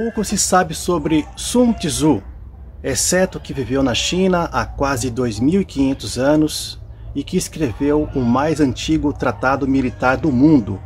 Pouco se sabe sobre Sun Tzu, exceto que viveu na China há quase 2.500 anos e que escreveu o mais antigo tratado militar do mundo,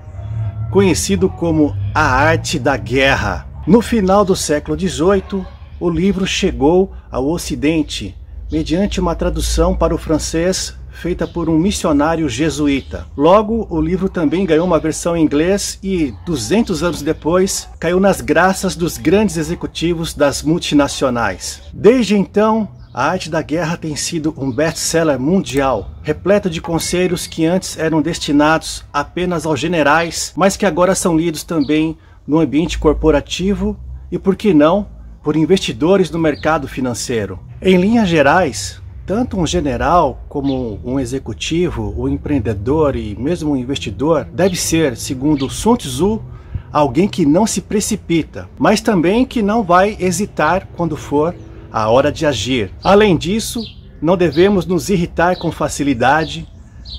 conhecido como A Arte da Guerra. No final do século XVIII, o livro chegou ao Ocidente mediante uma tradução para o francês feita por um missionário jesuíta. Logo, o livro também ganhou uma versão em inglês e, 200 anos depois, caiu nas graças dos grandes executivos das multinacionais. Desde então, A Arte da Guerra tem sido um best-seller mundial, repleto de conselhos que antes eram destinados apenas aos generais, mas que agora são lidos também no ambiente corporativo e, por que não, por investidores no mercado financeiro. Em linhas gerais, tanto um general como um executivo, um empreendedor e mesmo um investidor deve ser, segundo Sun Tzu, alguém que não se precipita, mas também que não vai hesitar quando for a hora de agir. Além disso, não devemos nos irritar com facilidade,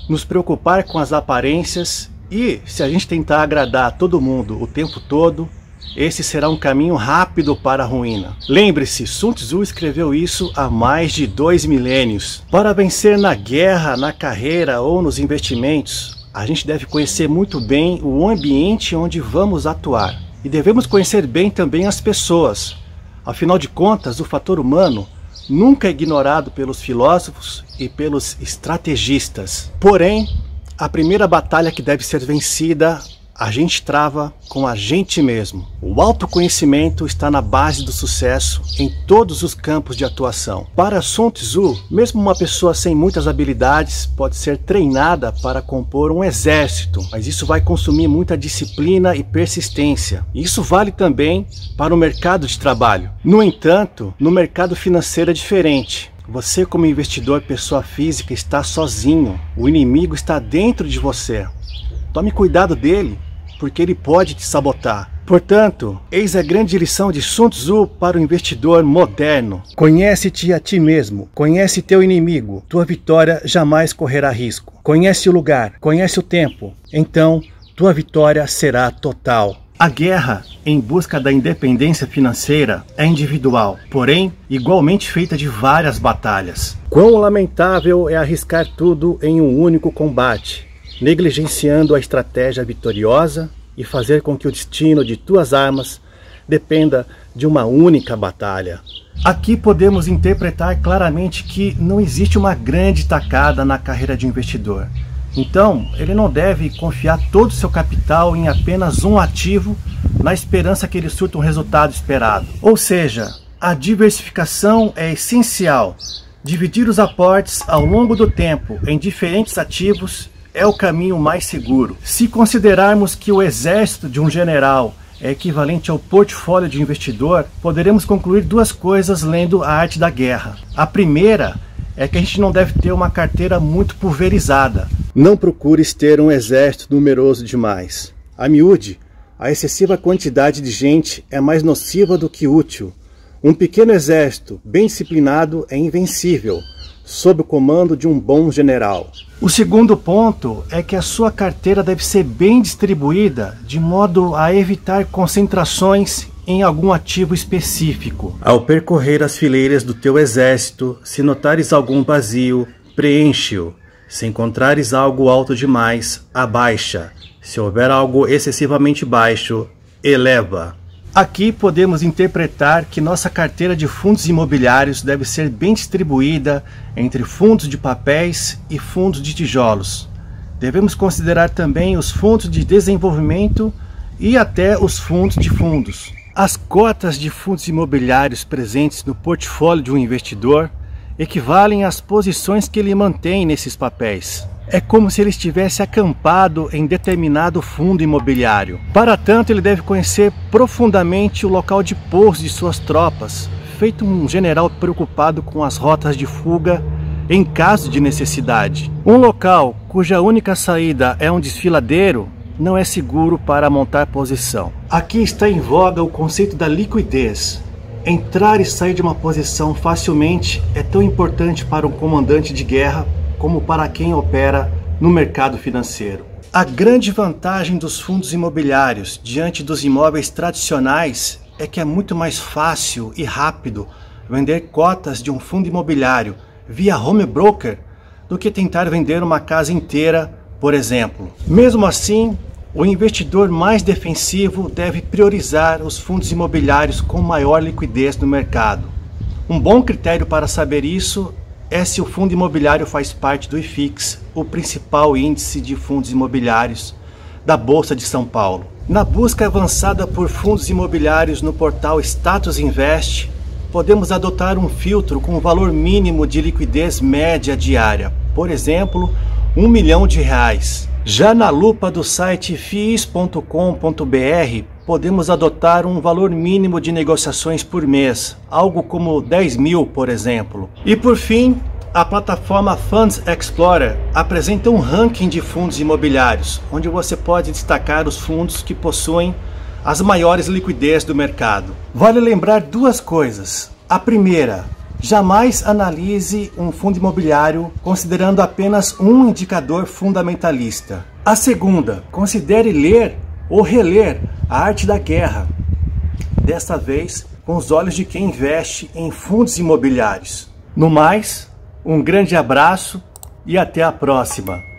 nos preocupar com as aparências e, se a gente tentar agradar a todo mundo o tempo todo, esse será um caminho rápido para a ruína. Lembre-se, Sun Tzu escreveu isso há mais de 2 milênios. Para vencer na guerra, na carreira ou nos investimentos, a gente deve conhecer muito bem o ambiente onde vamos atuar. E devemos conhecer bem também as pessoas. Afinal de contas, o fator humano nunca é ignorado pelos filósofos e pelos estrategistas. Porém, a primeira batalha que deve ser vencida a gente trava com a gente mesmo. O autoconhecimento está na base do sucesso em todos os campos de atuação. Para Sun Tzu, mesmo uma pessoa sem muitas habilidades pode ser treinada para compor um exército, mas isso vai consumir muita disciplina e persistência. Isso vale também para o mercado de trabalho. No entanto, no mercado financeiro é diferente. Você, como investidor, pessoa física, está sozinho. O inimigo está dentro de você. Tome cuidado dele, porque ele pode te sabotar. Portanto, eis a grande lição de Sun Tzu para o investidor moderno. Conhece-te a ti mesmo, conhece teu inimigo, tua vitória jamais correrá risco. Conhece o lugar, conhece o tempo, então tua vitória será total. A guerra em busca da independência financeira é individual, porém igualmente feita de várias batalhas. Quão lamentável é arriscar tudo em um único combate, negligenciando a estratégia vitoriosa e fazer com que o destino de tuas armas dependa de uma única batalha. Aqui podemos interpretar claramente que não existe uma grande tacada na carreira de um investidor. Então, ele não deve confiar todo o seu capital em apenas um ativo na esperança que ele surta um resultado esperado. Ou seja, a diversificação é essencial. Dividir os aportes ao longo do tempo em diferentes ativos é o caminho mais seguro. Se considerarmos que o exército de um general é equivalente ao portfólio de um investidor, poderemos concluir duas coisas lendo A Arte da Guerra. A primeira é que a gente não deve ter uma carteira muito pulverizada. Não procures ter um exército numeroso demais. A miúde, a excessiva quantidade de gente é mais nociva do que útil. Um pequeno exército bem disciplinado é invencível, sob o comando de um bom general. O segundo ponto é que a sua carteira deve ser bem distribuída, de modo a evitar concentrações em algum ativo específico. Ao percorrer as fileiras do teu exército, se notares algum vazio, preenche-o. Se encontrares algo alto demais, abaixa. Se houver algo excessivamente baixo, eleva. Aqui podemos interpretar que nossa carteira de fundos imobiliários deve ser bem distribuída entre fundos de papéis e fundos de tijolos. Devemos considerar também os fundos de desenvolvimento e até os fundos de fundos. As cotas de fundos imobiliários presentes no portfólio de um investidor equivalem às posições que ele mantém nesses papéis. É como se ele estivesse acampado em determinado fundo imobiliário. Para tanto, ele deve conhecer profundamente o local de pouso de suas tropas, feito um general preocupado com as rotas de fuga em caso de necessidade. Um local cuja única saída é um desfiladeiro não é seguro para montar posição. Aqui está em voga o conceito da liquidez. Entrar e sair de uma posição facilmente é tão importante para um comandante de guerra como para quem opera no mercado financeiro. A grande vantagem dos fundos imobiliários diante dos imóveis tradicionais é que é muito mais fácil e rápido vender cotas de um fundo imobiliário via home broker do que tentar vender uma casa inteira, por exemplo. Mesmo assim, o investidor mais defensivo deve priorizar os fundos imobiliários com maior liquidez no mercado. Um bom critério para saber isso é se o fundo imobiliário faz parte do IFIX, o principal índice de fundos imobiliários da Bolsa de São Paulo. Na busca avançada por fundos imobiliários no portal Status Invest, podemos adotar um filtro com valor mínimo de liquidez média diária, por exemplo, R$1 milhão. Já na lupa do site fiis.com.br, podemos adotar um valor mínimo de negociações por mês, algo como 10 mil, por exemplo. E por fim, a plataforma Funds Explorer apresenta um ranking de fundos imobiliários, onde você pode destacar os fundos que possuem as maiores liquidez do mercado. Vale lembrar duas coisas. A primeira, jamais analise um fundo imobiliário considerando apenas um indicador fundamentalista. A segunda, considere ler ou reler A Arte da Guerra, desta vez com os olhos de quem investe em fundos imobiliários. No mais, um grande abraço e até a próxima!